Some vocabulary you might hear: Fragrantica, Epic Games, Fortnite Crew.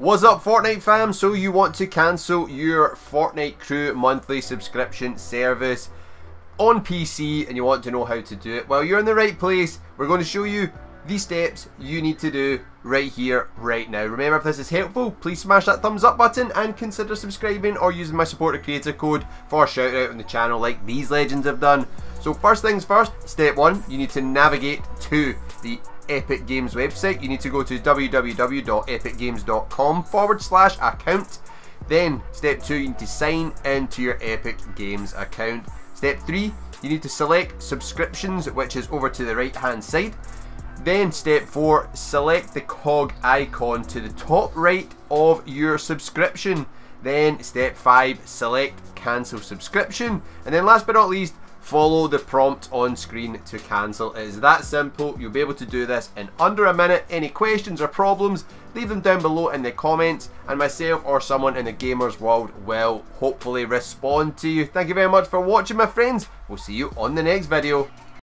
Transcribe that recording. What's up, Fortnite fam? So you want to cancel your Fortnite Crew monthly subscription service on PC and you want to know how to do it? Well, you're in the right place. We're going to show you the steps you need to do right here, right now. Remember, if this is helpful, please smash that thumbs up button and consider subscribing or using my supporter creator code for a shout out on the channel like these legends have done. So first things first, step one, you need to navigate to the Epic Games website. You need to go to www.epicgames.com/account. Then step two, you need to sign into your Epic Games account. Step three, you need to select subscriptions, which is over to the right hand side. Then step four, select the cog icon to the top right of your subscription. Then step five, select cancel subscription. And then last but not least, follow the prompt on screen to cancel. It is that simple. You'll be able to do this in under a minute. Any questions or problems, leave them down below in the comments and myself or someone in the gamers world will hopefully respond to you. Thank you very much for watching, my friends. We'll see you on the next video.